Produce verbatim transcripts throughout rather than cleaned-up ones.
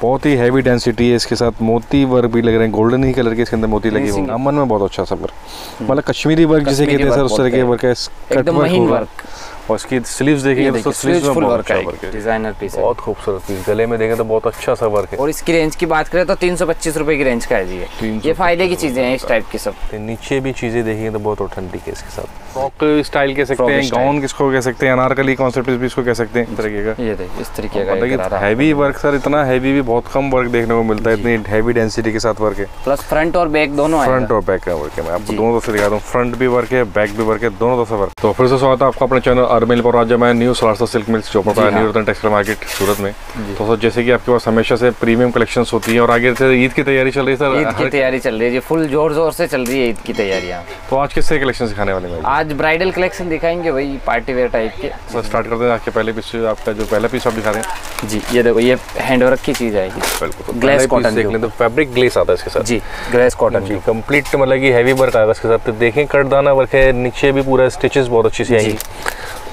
बहुत ही heavy density है, इसके साथ मोती वर्क भी लग रहे हैं, गोल्डन ही कलर के इसके अंदर मोती लगे हुए। अमन में बहुत अच्छा सब वर्क, मतलब कश्मीरी वर्क जिसे कहते हैं सर, उस तरह के वर्क है, एकदम महीन वर्क। और इसकी स्लीव्स देखिए तो स्लीव्स में फुल वर्क है, डिजाइनर पीस है, बहुत खूबसूरत पीस। गले में देखें तो बहुत अच्छा सा वर्क है। और इसकी रेंज की बात करें तो तीन सौ पच्चीस रुपए की रेंज का है जी ये, ये फायदे की चीजें हैं इस टाइप की सब। नीचे भी चीजें देखिए तो बहुत ऑथेंटिक है, इसके साथ फ्रॉक स्टाइल कह सकते हैं, गाउन किसको कह सकते हैं, अनारकली कॉन्सेप्ट भी इसको कह सकते हैं, इस तरीके का। ये देखिए इस तरीके का लेकिन हैवी वर्क सर, इतना हैवी भी बहुत कम वर्क देखने को मिलता है, इतनी हैवी डेंसिटी के साथ वर्क है। प्लस फ्रंट और बैक दोनों, फ्रंट और बैक का वर्क है, मैं आपको दोनों तरफ से दिखा दूँ, फ्रंट भी वर्क है बैक भी वर्क है, दोनों तरफ से वर्क। तो फिर से स्वागत है आपका अपने चैनल अर्बन हिल पर। आज मैं न्यू सलासर सिल्क मिल्स जो पड़ा है new Ratan textile market Surat में। तो सर जैसे कि आपके पास हमेशा से प्रीमियम कलेक्शंस होती हैं और आगे से ईद की तैयारी चल रही है सर, ईद की तैयारी चल रही है फुल जोर जोर से चल रही है ईद की तैयारियां। तो आज किससे कलेक्शन दिखाने वाले हैं? आज ब्राइडल कलेक्शन दिखाएंगे, वही पार्टी वेयर टाइप के। सर स्टार्ट करते हैं आपके पहले पीस, आपका जो पहला पीस आप दिखा रहे हैं जी, ये देखो ये हैंड वर्क की चीज आएगी, बिल्कुल ग्लेस कॉटन देख लें तो फैब्रिक ग्लेस आता है इसके साथ जी, ग्लेस कॉटन जी कंप्लीट, मतलब कि हैवी वर्क आएगा इसके साथ। देखें कटदाना वर्क है, नीचे भी पूरा स्टिचेस बहुत अच्छी सी आएगी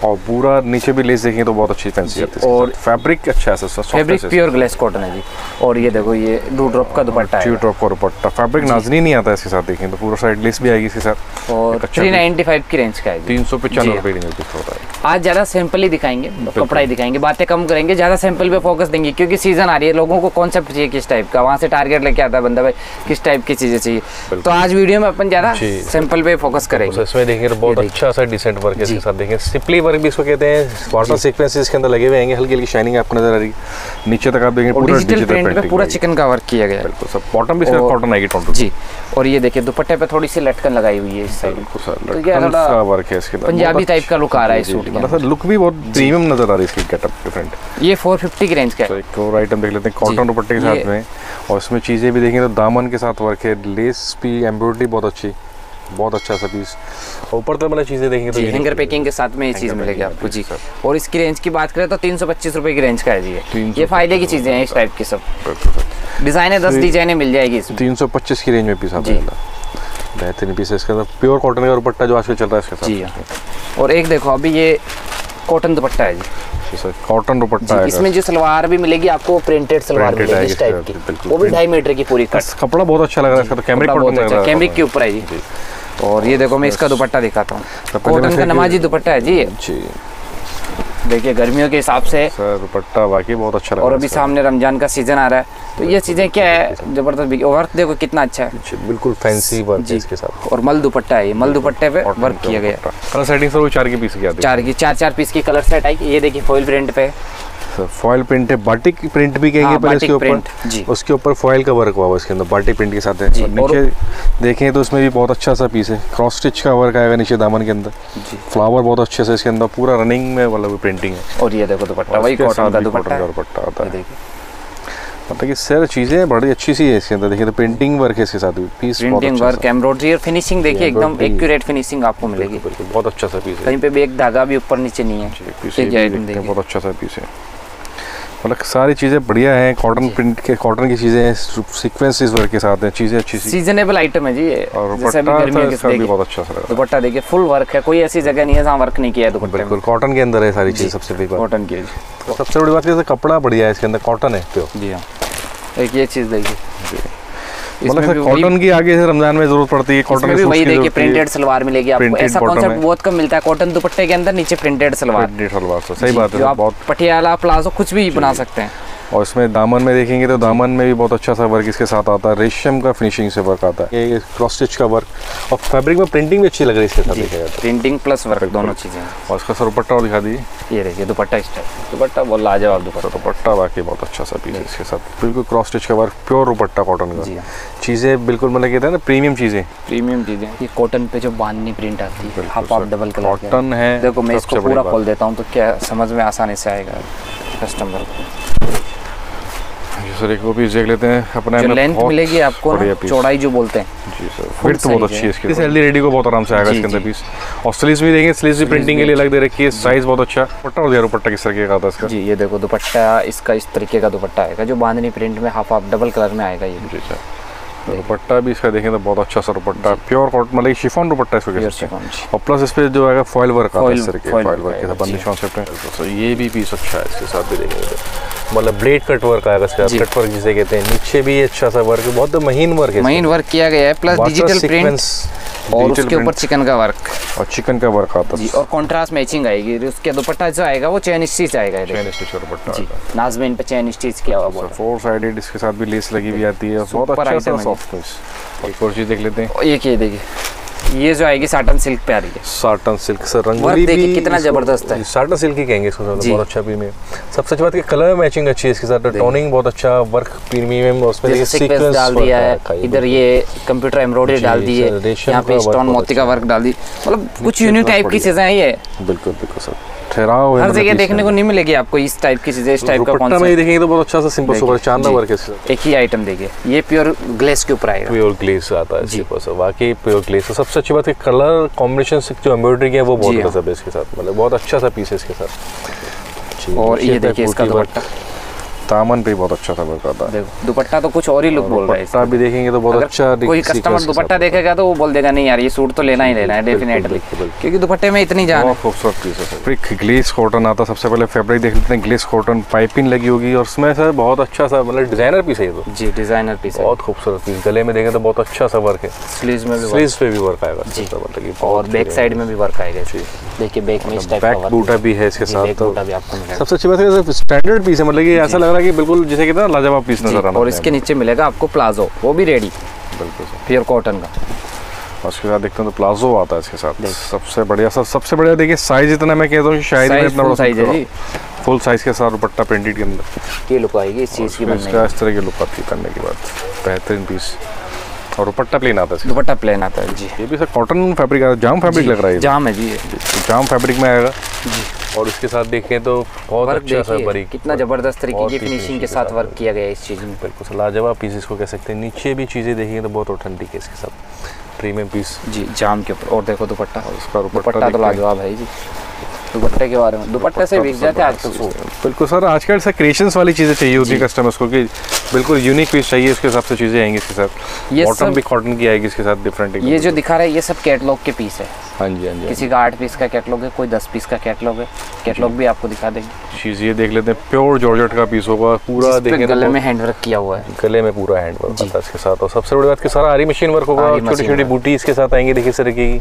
और पूरा नीचे भी लेस देखें तो बहुत अच्छी फैंसी आती है और फैब्रिक अच्छा है sir, fabric pure glace cotton है जी। और ये देखो ये ड्यू ड्रॉप का दुपट्टा है, ड्यू ड्रॉप का दुपट्टा, फैब्रिक नाजनी नहीं आता है इसके साथ, देखें तो पूरा साइड लेस भी आएगी इसके साथ। और तीन सौ पचानवे की रेंज का है, तीन सौ पचानवे रुपए रेंज का होता है। आज ज्यादा सैंपल ही दिखाएंगे, कपड़ा ही दिखाएंगे, बातें कम करेंगे, ज्यादा सैंपल पे फोकस देंगे क्योंकि सीजन आ रही है, लोगों को कॉन्सेप्ट चाहिए किस टाइप का, वहाँ से टारगेट लेके आता है बंदा भाई किस टाइप की चीजें चाहिए। तो आज वीडियो में अपन ज्यादा सैंपल पे फोकस करेंगे, इसमें देखेंगे तो बहुत अच्छा सा डिसेंट वर्क है इसके साथ। देखें सिंपली वर्क भी इसको कहते हैं, वाटर सीक्वेंसेस के अंदर लगे हुए हैं, हल्की हल्की शाइनिंग आपको नजर आ रही है। नीचे तक आप देखेंगे पूरा डिजिटल प्रिंट पे पूरा चिकन का वर्क किया गया है, बिल्कुल सब बॉटम भी इसका कॉटन आएगी टोटल जी। और ये देखिए दुपट्टे पे थोड़ी सी लटकन लगाई हुई है इस साइड, बिल्कुल सर लटकन सा वर्क है इसके अंदर, पंजाबी टाइप का लुक आ रहा है इस सूट का, मतलब लुक भी बहुत प्रीमियम नजर आ रही है इसकी गेटअप डिफरेंट। ये चार सौ पचास की रेंज का है। तो एक और आइटम देख लेते हैं कॉटन दुपट्टे के साथ में, और इसमें चीजें भी देखेंगे तो दामन के साथ वर्क है, लेस भी एम्ब्रॉयडरी बहुत अच्छी, बहुत अच्छा सा पीस। ऊपर तो मतलब चीजें देखेंगे तो हैंगर पैकिंग के साथ में ये चीज मिलेगी आपको जी। और इसकी रेंज की बात करें तो तीन सौ पच्चीस रुपए की रेंज का है जी ये, फायदे की चीजें हैं इस टाइप की सब, डिजाइने दस डिजाइने मिल जाएगी। तीन सौ पच्चीस की रेंज में पीस आता है, बेहतरीन पीस है इसके अंदर, प्योर कॉटन का दुपट्टा जो आजकल चल रहा है इसके साथ जी हाँ। और एक देखो अभी ये कॉटन दुपट्टा है जी, सर कॉटन दुपट्टा है, इसमें जो सलवार भी मिलेगी आपको प्रिंटेड सलवार मिलेगी इस टाइप की, वो भी ढाई मीटर की पूरी कट, कपड़ा बहुत अच्छा लग रहा है इसका, तो कैमरिक कॉटन लग रहा है, कैमरिक के ऊपर है जी। और ये देखो मैं इसका दुपट्टा दिखाता हूँ, कॉटन का नमाजी दुपट्टा है जी जी, देखिए गर्मियों के हिसाब से सर दुपट्टा वाकई बहुत अच्छा लग रहा है। और अभी सामने रमजान का सीजन आ रहा है तो ये चीजें क्या है जबरदस्त, वर्क देखो कितना अच्छा है, बिल्कुल फैंसी वर्क है इसके साथ। और मल दुपट्टा है, मल दुपट्टे पे वर्क किया गया, कलर सेटिंग सर वो चार की पीस की आती है, चार की चार चार पीस की कलर सेट आई। ये देखिए फॉइल प्रिंट पे, फॉइल प्रिंट है, बाटिक प्रिंट भी कहेंगे पहले इसके ऊपर, उसके ऊपर फॉइल का वर्क हुआ हुआ इसके अंदर बाटिक प्रिंट के साथ है। नीचे देखें तो इसमें भी बहुत अच्छा सा पीस है, क्रॉस स्टिच का वर्क आएगा नीचे दामन के अंदर, फ्लावर बहुत अच्छे से इसके अंदर, पूरा रनिंग में वाला प्रिंटिंग है। और ये देखो दुपट्टा वही कॉटन का दुपट्टा आता है, मतलब कि सर चीजें बड़ी अच्छी सी है इसके अंदर, देखिए तो प्रिंटिंग वर्क है इसके साथ भी, पीस प्रिंटिंग वर्क एम्ब्रॉयडरी और फिनिशिंग देखिए एकदम एक्यूरेट फिनिशिंग आपको मिलेगी, बिल्कुल बहुत अच्छा सा पीस है, कहीं पे भी एक धागा भी ऊपर नीचे नहीं है, बहुत अच्छा सा पीस है, मतलब सारी चीज़ें बढ़िया हैं, कॉटन प्रिंट के कॉटन की चीज़ें हैं, सीक्वेंसेस वर्क के साथ हैं, चीज़ें अच्छी सीजनेबल आइटम है जी। और बहुत अच्छा सा दुपट्टा देखिए फुल वर्क है, कोई ऐसी जगह नहीं है जहाँ वर्क नहीं किया है, बिल्कुल कॉटन के अंदर है सारी चीज़। सबसे बड़ी बात कॉटन की, सबसे बड़ी बात है कपड़ा बढ़िया है इसके अंदर, कॉटन है प्योर जी हाँ। एक ये चीज़ देखिए मतलब कॉटन की आगे से रमजान में जरूरत पड़ती है, कॉटन भी वही देखिए प्रिंटेड सलवार मिलेगी आपको, ऐसा कॉन्सेप्ट बहुत कम मिलता है कॉटन दुपट्टे के अंदर, नीचे प्रिंटेड सलवार, सलवार सही बात है, जो आप पटियाला प्लाजो कुछ भी बना सकते हैं। और इसमें दामन में देखेंगे तो दामन में भी बहुत अच्छा सा वर्क इसके साथ आता है, रेशम का फिनिशिंग से वर्क आता है, ये क्रॉस स्टिच का वर्क, और फैब्रिक में प्रिंटिंग भी अच्छी लग रही है इसके साथ, देखा जाए प्रिंटिंग प्लस वर्क दोनों चीज़ें। और इसका सर दुपट्टा दिखा दीजिए, ये देखिए दुपट्टा इस टाइप, दुपट्टा बहुत लाजवाब दुपट्टा, दुपट्टा वाकई बहुत अच्छा सा पीस है इसके साथ, बिल्कुल क्रॉस स्टिच का वर्क, प्योर दुपट्टा कॉटन का, चीज़ें बिल्कुल मतलब कहते हैं ना प्रीमियम चीज़ें, प्रीमियम चीज़ें। ये कॉटन पे जो बांधनी प्रिंट आती है half half double colour cotton है, देखो मैं इसको पूरा खोल देता हूँ तो क्या समझ में आसानी से आएगा कस्टमर को। सर एक वो पीस देख लेते हैं, अपना लेंथ मिलेगी आपको ना, चौड़ाई जो बोलते हैं जी सर, फिर तो बहुत अच्छी है इसकी, सैलरी रेडी को बहुत आराम से आएगा इसके अंदर पीस। और स्लीव्स भी देखें, स्लीव्स भी प्रिंटिंग के लिए अलग दे रखी है, साइज बहुत अच्छा, दुपट्टा और दुपट्टा किस तरीके का आता है इसका जी, ये देखो दुपट्टा इसका इस तरीके का दुपट्टा आएगा जो बांधनी प्रिंट में हाफ हाफ डबल कलर में आएगा ये जी सर। दुपट्टा भी इसका देखें तो बहुत अच्छा सा दुपट्टा, प्योर कॉटन मतलब शिफॉन दुपट्टा इसको, और प्लस इस पे जो है फॉइल वर्क आता है सर के, फॉइल वर्क के साथ बंदिश कॉन्सेप्ट है। तो ये भी पीस अच्छा है, इसके साथ भी देखेंगे मतलब ब्लेड कट वर्क आएगा इसका, कट वर्क जिसे कहते हैं, नीचे भी अच्छा सा वर्क, बहुत महीन वर्क है, महीन वर्क किया गया है, प्लस डिजिटल प्रिंट्स और उसके ऊपर चिकन का वर्क, और चिकन का वर्क आता है और कॉन्ट्रास्ट मैचिंग आएगी। उसके दुपट्टा जो आएगा वो चैन स्टिच आएगा, चैन स्टिच दुपट्टा नाज़मीन पे चैन स्टिच किया हुआ है, फोर साइडेड इसके साथ भी लेस लगी हुई आती है, बहुत अच्छा सा सॉफ्ट है। एक और चीज देख लेते हैं, एक ये देखिए ये जो आएगी साटन सिल्क पे आ रही है, साटन सिल्क से रंगोली देखिए कितना जबरदस्त है, साटन सिल्क ही कहेंगे इसको, बहुत अच्छा प्रीमियम। सबसे अच्छी बात है कलर मैचिंग अच्छी है इसके साथ, टोनिंग बहुत अच्छा, वर्क प्रीमियम, और उसमें देखिए सीक्वेंस डाल दिया है, इधर ये कंप्यूटर एम्ब्रॉयडरी डाल दी है, यहां पे स्टोन मोती का वर्क डाल दी, मतलब कुछ यूनिक टाइप की चीजें आई है। बिल्कुल बिल्कुल सर, हर जगह देखने को नहीं मिलेगी आपको इस टाइप की चीजें, इस टाइप का कॉन्सेप्ट में देखेंगे तो बहुत अच्छा सा सिंपल सुपर चांदना वर्क है इसका। एक ही आइटम देखिए, ये प्योर ग्लेस के ऊपर आएगा, प्योर ग्लेस आता है इसके ऊपर, वाकई प्योर ग्लेस। सबसे अच्छी बात है कलर कॉम्बिनेशन से जो एम्ब्रॉयडरी है वो बहुत अच्छा है इसके साथ, मतलब बहुत अच्छा सा पीस है इसके साथ। और ये देखिए इसका दुपट्टा, दामन पे बहुत अच्छा था वर्क आता है, देखो दुपट्टा तो कुछ और ही लुक बोल रहा है, दुपट्टा भी देखेंगे तो बहुत अच्छा, कोई कस्टमर दुपट्टा देखेगा तो वो बोल देगा नहीं यार ये सूट तो लेना ही लेना है डेफिनेटली, क्योंकि दुपट्टे में इतनी जान है, खूबसूरत पीस है। फिर ग्लेस कॉटन आता, सबसे पहले फैब्रिक देख लेते हैं, ग्लेस कॉटन पाइपिंग लगी होगी, और उसमें सर बहुत अच्छा सा मतलब डिजाइनर पीस है ये, जी डिजाइनर पीस है, बहुत खूबसूरत पीस, गले में देखें तो बहुत अच्छा सा वर्क है, स्लीव्स में भी, स्लीव्स पे भी वर्क आएगा जी, और बैक साइड में भी वर्क आएगा, देखिए बैक में इस टाइप का वर्क, बैक बूटा भी है इसके साथ, तो सबसे अच्छी बात है स्टैंडर्ड पीस है, मतलब कि ऐसा कि बिल्कुल जैसे कितना लाजवाब पीस नजर आ रहा है। और इसके नीचे मिलेगा आपको प्लाजो, वो भी रेडी बिल्कुल प्योर कॉटन का, और उसके साथ देखते हैं तो प्लाजो आता है इसके साथ। सबसे बढ़िया सब सबसे बढ़िया देखिए साइज, इतना मैं कहता हूँ शायद में इतना बड़ा साइज है, फुल साइज के साथ दुपट्टा प्रिंटेड के अंदर ये लुक आएगी इस चीज की, इसका इस तरह की लुक आती करने के बाद बेहतरीन पीस, और दुपट्टा प्लेन आता है, दुपट्टा प्लेन आता है जी, ये भी सर कॉटन फैब्रिक आता है, जाम फैब्रिक लग रहा है, जाम है जी, जाम फैब्रिक में आएगा जी। और इसके साथ देखें तो बहुत अच्छा सा बरीक, कितना जबरदस्त तरीके की फिनिशिंग के साथ वर्क किया गया है इस चीज़ में, बिल्कुल लाजवाब पीस इसको कह सकते हैं। नीचे भी चीज़ें देखिए तो बहुत ऑथेंटिक है इसके साथ, प्रीमियम पीस जी, जाम के ऊपर, और देखो दुपट्टा, इसका दुपट्टा तो लाजवाब है जी, दुपट्टे के बारे में, दुपट्टे से बिक जाते हैं आज तो, बिल्कुल सर आजकल सर क्रिएशंस वाली चीज़ें चाहिए होती है कस्टमर्स को, कि बिल्कुल यूनिक पीस चाहिए, उसके हिसाब से चीज़ें आएंगी इसके साथ, बॉटम भी कॉटन की आएगी इसके साथ, डिफरेंट ये जो दिखा रहा है ये सब कैटलॉग के पीस है, हाँ जी हाँ जी, किसी का आठ पीस का कैटलॉग है, कोई दस पीस का कैटलॉग है, कैटलॉग भी आपको दिखा देंगे। चीज़ ये देख लेते हैं, प्योर जॉर्जेट का पीस होगा पूरा, देखेंगे गले में हैंड वर्क किया हुआ है, गले में पूरा हैंड वर्क होता है इसके साथ, और सबसे बड़ी बात कि सारा आरी मशीन वर्क होगा, छोटी छोटी बूटी इसके साथ आएंगी, देखिए सर की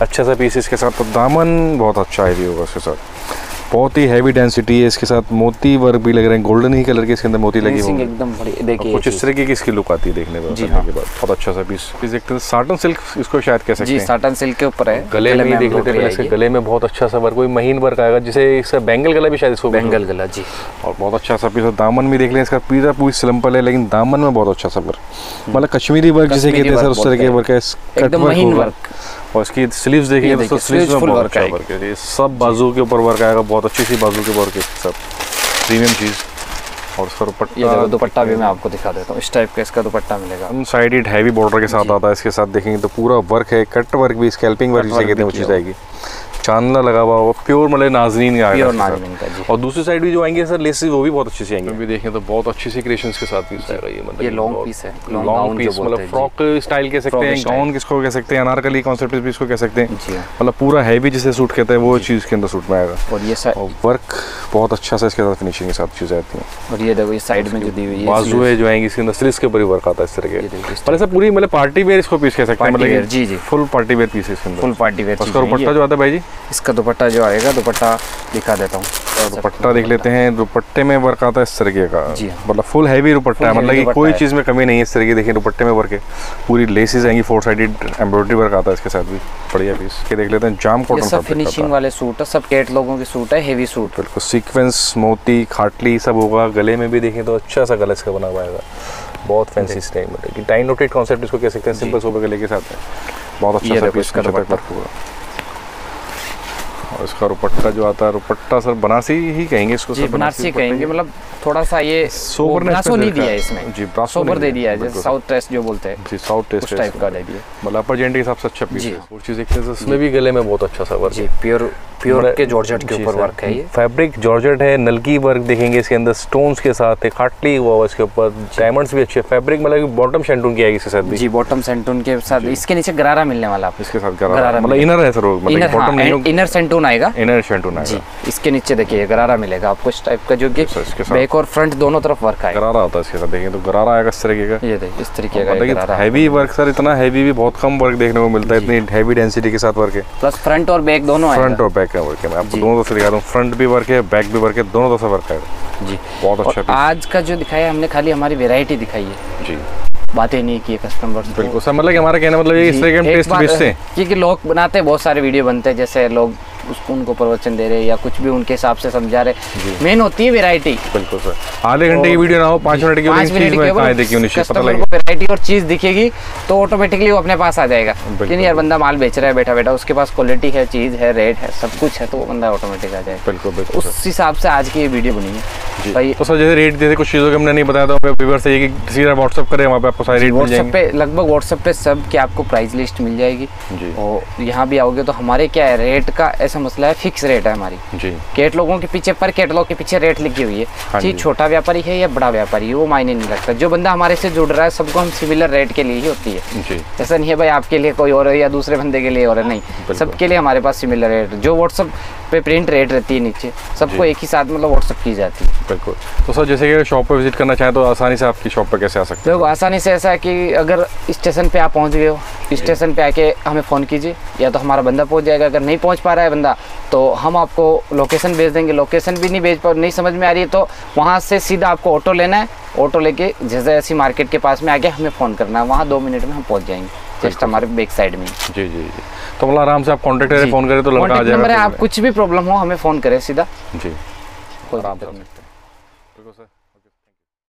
अच्छा सा पीस इसके साथ, दामन बहुत अच्छा है भी होगा इसके साथ, बहुत ही हैवी डेंसिटी है इसके साथ, मोती वर्क भी लग रहे हैं, गोल्डन ही कलर के इसके अंदर मोती लगी हुई, एकदम देखिए कुछ इस तरीके की इसकी लुक आती है देखने में, देखने के बाद बहुत अच्छा सा पीस पीस देखते हैं। साटन सिल्क इसको शायद कह सकते हैं जी, साटन सिल्क के ऊपर है, गले में देख लेते हैं, इसके गले में बहुत अच्छा सा वर्क, कोई महीन वर्क आएगा जिसे इसका बैंगल गला भी शायद, इसको बैंगल गला जी, और बहुत अच्छा सा पीस। और दामन भी देख लें, इसका पूरा पूरी सिंपल है लेकिन दामन में बहुत अच्छा सा वर्क, मतलब कश्मीरी वर्क जिसे कहते हैं सर उस तरह के वर्क है, एकदम महीन वर्क, और इसकी स्लीव्स देखिए तो स्लीव्स में बहुत अच्छा वर्क है, सब बाजू के ऊपर वर्क आएगा, बहुत अच्छी सी बाजू के वर्क है सब, प्रीमियम चीज़। और इसका दुपट्टा, दुपट्टा भी मैं आपको दिखा देता हूँ, इस टाइप का इसका दुपट्टा मिलेगा, वन साइडेड हैवी बॉर्डर के साथ आता है, इसके साथ देखेंगे तो पूरा वर्क है, कट वर्क भी, स्कैल्पिंग वर्क जैसे कहते हैं वो चीज़ आएगी, चांदना लगा हुआ होगा, प्योर मतलब नाजरीन का आएगा, और दूसरी साइड भी जो आएंगे सर लेसेस वो भी बहुत अच्छी सी आएंगे, भी देखें तो बहुत अच्छी सी क्रिएशंस के साथ पीस आएगा, ये मतलब ये लॉन्ग पीस है, लॉन्ग पीस मतलब फ्रॉक स्टाइल कह सकते हैं, गाउन किसको कह सकते हैं, अनारकली कॉन्सेप्ट भी इसको कह सकते हैं, मतलब पूरा हैवी जिसे सूट कहते हैं वो चीज़ के अंदर सूट में आएगा, और ये वर्क बहुत अच्छा सा इसके साथ फिनिशिंग के साथ चीज़ें आती हैं। और ये देखो ये साइड में जो दी हुई है बाजू है जो आएंगे इसके अंदर स्लीव्स के ऊपर वर्क आता है इस तरह के, पर ऐसा पूरी मतलब पार्टी वेयर इसको पीस कह सकते हैं, मतलब जी जी फुल पार्टी वेयर पीस इसके अंदर, फुल पार्टी वेयर। उसका दुपट्टा जो आता है भाई जी, इसका दुपट्टा जो आएगा दुपट्टा दिखा देता हूँ, दुपट्टा देख लेते हैं, दुपट्टे में वर्क आता है इस तरीके का, मतलब फुल हैवी दुपट्टा है, मतलब कि कोई चीज़ में कमी नहीं है इस तरीके, देखिए दुपट्टे में वर्क है, पूरी लेसेस आएंगी, फोर साइडेड एम्ब्रॉयडरी वर्क आता है इसके साथ भी, बढ़िया पीस। के देख लेते हैं जाम कॉटन, सब फिनिशिंग वाले सूट है, सब कैटलॉगों के सूट है, हैवी सूट, बिल्कुल सीक्वेंस मोती खाटली सब होगा, गले में भी देखें तो अच्छा सा गला इसका बना हुआ है, बहुत फैंसी स्टाइल, मतलब कि टाइम नोटेड कॉन्सेप्ट इसको कह सकते हैं, सिंपल सोबर गले के साथ है, बहुत अच्छा सा पीस का वर्क पूरा। इसका रुपट्टा जो आता है, रुपट्टा सर बनारसी ही कहेंगे इसको, सर बनारसी कहेंगे, मतलब थोड़ा सा ये सोबर नहीं दिया इसमें जी, सोबर दे दिया है, जैसे साउथ टेस्ट जो बोलते हैं जी, साउथ टेस्ट टाइप का दे दिया, मतलब अपर जेंट के हिसाब से अच्छा पीस है। और चीज देखते हैं इसमें भी गले में बहुत अच्छा सा वर्क है, प्योर प्योर के जॉर्जेट के ऊपर वर्क है, ये फैब्रिक जॉर्जेट है, नलकी वर्क देखेंगे इसके अंदर, स्टोन्स के साथ है, खाटली हुआ इसके ऊपर, डायमंड्स भी अच्छे, फैब्रिक मतलब बॉटम शैंटून की आएगी इसके साथ भी जी, बॉटम शैंटून के साथ, इसके नीचे गरारा मिलने वाला आप, इसके साथ गरारा मतलब इनर है सर, मतलब बॉटम नहीं, इनर शैंटून आएगा, इनर शैंटून आएगा, इसके नीचे देखिए गरारा मिलेगा आपको इस टाइप का, जो कि बैक और फ्रंट दोनों तरफ वर्क आएगा, गरारा होता है इसके साथ, देखेंगे तो गरारा आएगा इस तरीके का, ये देखिए इस तरीके का गरारा, हैवी वर्क सर, इतना हैवी भी बहुत कम वर्क देखने को मिलता है, इतनी हैवी डेंसिटी के साथ वर्क है, प्लस फ्रंट और बैक दोनों आएगा, फ्रंट और बैक का वर्क है, मैं आपको दोनों तरफ से दिखा रहा हूं, फ्रंट भी वर्क है, बैक भी वर्क है, दोनों तरफ से वर्क आएगा जी, बहुत अच्छा। आज का जो दिखाया हमने खाली हमारी वैरायटी दिखाई है जी, बातें नहीं की कस्टमर्स, बिल्कुल सर, मतलब हमारा कहना मतलब ये इंस्टाग्राम टेस्ट बेचते हैं, क्योंकि लोग बनाते हैं, बहुत सारे वीडियो बनते हैं, जैसे लोग उसको उनको प्रवचन दे रहे हैं या कुछ भी उनके हिसाब से समझा रहे, मेन होती है वैरायटी, बिल्कुल सर, आधे घंटे की वीडियो ना हो, पाँच मिनट की, कस्टमर को वैरायटी और चीज़ दिखेगी तो ऑटोमेटिकली वो अपने पास आ जाएगा, लेकिन यार बंदा माल बेच रहा है बैठा बैठा, उसके पास क्वालिटी है, चीज़ है, रेट है, सब कुछ है, तो बंदा ऑटोमेटिक आ जाएगा, बिल्कुल उस हिसाब से आज की ये वीडियो बनी है भाई। तो सर जैसे रेट देते कुछ चीज़ों के हमने नहीं बताया था व्यूअर से, ये कि सीधा व्हाट्सअप करें, वहाँ पे आपको सारे रेट मिल जाएंगे, व्हाट्सअप पे लगभग व्हाट्सअप पे सब की आपको प्राइस लिस्ट मिल जाएगी, और यहाँ भी आओगे तो हमारे क्या है रेट का ऐसा मसला है, फिक्स रेट है हमारी जी, कैटलॉगों के पीछे पर कैटलॉग के पीछे रेट लिखी हुई है, हाँ जी, छोटा व्यापारी है या बड़ा व्यापारी है वो मायने नहीं रखता, जो बंदा हमारे से जुड़ रहा है सबको हम सिमिलर रेट के लिए ही होती है जी, ऐसा नहीं है भाई आपके लिए कोई और है या दूसरे बंदे के लिए और है, नहीं, सबके लिए हमारे पास सिमिलर रेट, जो व्हाट्सअप पे प्रिंट रेट रहती है नीचे सबको एक ही साथ मतलब व्हाट्सअप की जाती है, बिल्कुल। तो सर जैसे कि शॉप पर विजिट करना चाहें तो आसानी से आपकी शॉप पर कैसे आ सकते हैं? तो आसानी से ऐसा है कि अगर स्टेशन पे आप पहुंच गए हो, स्टेशन पे आके हमें फ़ोन कीजिए, या तो हमारा बंदा पहुंच जाएगा, अगर नहीं पहुंच पा रहा है बंदा तो हम आपको लोकेशन भेज देंगे, लोकेशन भी नहीं भेज पा नहीं समझ में आ रही है तो वहाँ से सीधा आपको ऑटो लेना है, ऑटो लेके जैसे ऐसी मार्केट के पास में आके हमें फ़ोन करना है, वहाँ दो मिनट में हम पहुँच जाएंगे, जस्ट हमारे बैक साइड में जी जी जी। तो मतलब आराम से आप कॉन्टेक्ट करें, फ़ोन करें तो लड़का आ जाएगा, आप कुछ भी प्रॉब्लम हो हमें फ़ोन करें सीधा जी, कोई आराम से।